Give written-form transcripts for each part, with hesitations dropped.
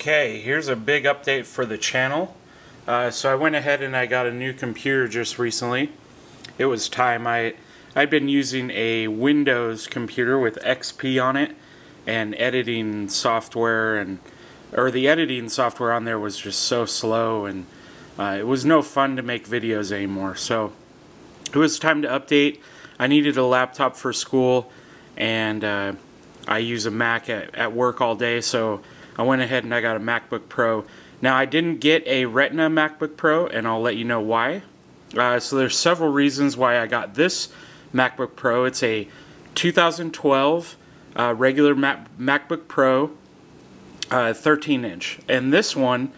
Okay, here's a big update for the channel. So I went ahead and I got a new computer just recently. It was time. I'd been using a Windows computer with XP on it, and editing software the editing software on there was just so slow, and it was no fun to make videos anymore. So it was time to update. I needed a laptop for school, and I use a Mac at work all day, so I went ahead and I got a MacBook Pro. Now, I didn't get a Retina MacBook Pro, and I'll let you know why. So there's several reasons why I got this MacBook Pro. It's a 2012 regular MacBook Pro 13-inch, and this one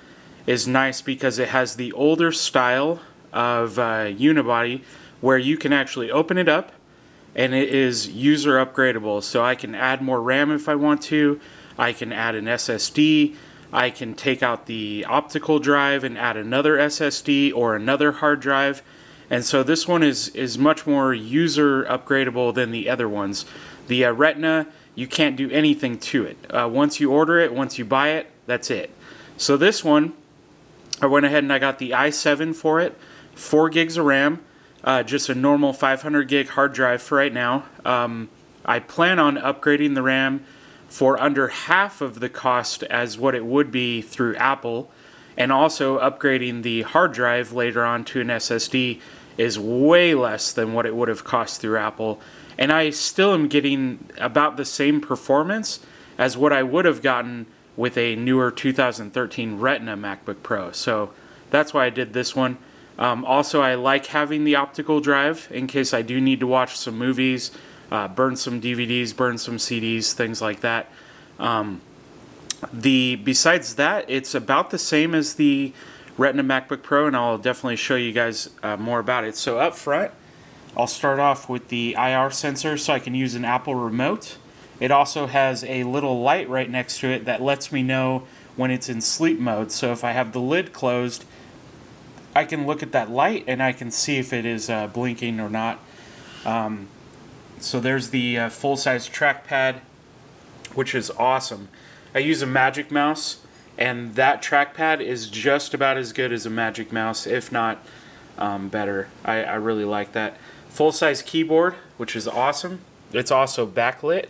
is nice because it has the older style of unibody, where you can actually open it up and it is user upgradable. So I can add more RAM if I want to, I can add an SSD, I can take out the optical drive and add another SSD or another hard drive. And so this one is much more user upgradable than the other ones. The Retina, you can't do anything to it. Once you order it, once you buy it, that's it. So this one, I went ahead and I got the i7 for it, 4 gigs of RAM, just a normal 500 gig hard drive for right now. I plan on upgrading the RAM for under half of the cost as what it would be through Apple, and also upgrading the hard drive later on to an SSD is way less than what it would have cost through Apple, and I still am getting about the same performance as what I would have gotten with a newer 2013 Retina MacBook Pro. So that's why I did this one. Also, I like having the optical drive in case I do need to watch some movies, burn some DVDs, burn some CDs, things like that. Besides that, it's about the same as the Retina MacBook Pro, and I'll definitely show you guys more about it. So up front, I'll start off with the IR sensor, so I can use an Apple remote. It also has a little light right next to it that lets me know when it's in sleep mode. So if I have the lid closed, I can look at that light and I can see if it is blinking or not. So there's the full-size trackpad, which is awesome. I use a Magic Mouse, and that trackpad is just about as good as a Magic Mouse, if not better. I really like that. Full-size keyboard, which is awesome. It's also backlit,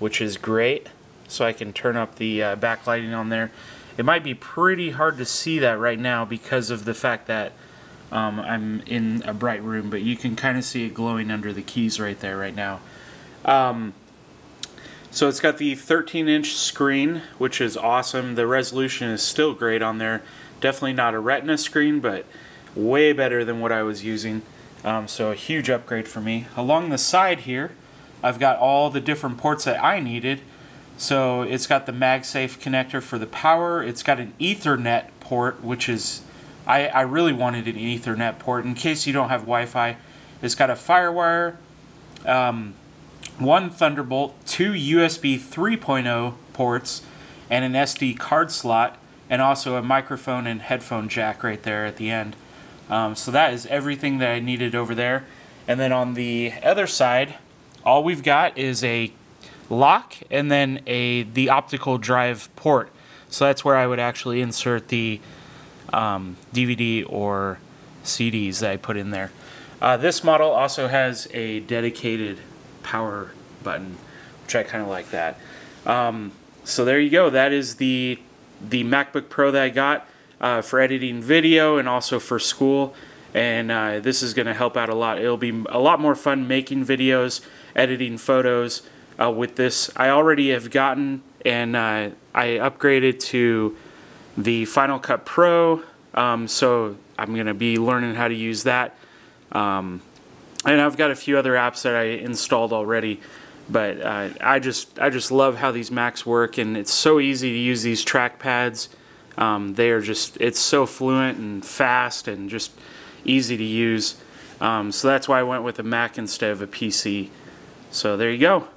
which is great, so I can turn up the backlighting on there. It might be pretty hard to see that right now because of the fact that I'm in a bright room, but you can kind of see it glowing under the keys right there right now. So it's got the 13-inch screen, which is awesome. The resolution is still great on there. Definitely not a Retina screen, but way better than what I was using. So a huge upgrade for me. Along the side here, I've got all the different ports that I needed. So it's got the MagSafe connector for the power. It's got an Ethernet port, which is... I really wanted an Ethernet port in case you don't have Wi-Fi. It's got a FireWire, one Thunderbolt, 2 USB 3.0 ports, and an SD card slot, and also a microphone and headphone jack right there at the end. So that is everything that I needed over there. And then on the other side, all we've got is a lock and then the optical drive port. So that's where I would actually insert the DVD or CDs that I put in there. This model also has a dedicated power button, which I kind of like that. So there you go. That is the MacBook Pro that I got for editing video and also for school. And this is going to help out a lot. It'll be a lot more fun making videos, editing photos with this. I already have gotten, and I upgraded to the Final Cut Pro, so I'm going to be learning how to use that, and I've got a few other apps that I installed already, but I just love how these Macs work, and it's so easy to use these trackpads. They are just, it's so fluent and fast and just easy to use, so that's why I went with a Mac instead of a PC. So there you go.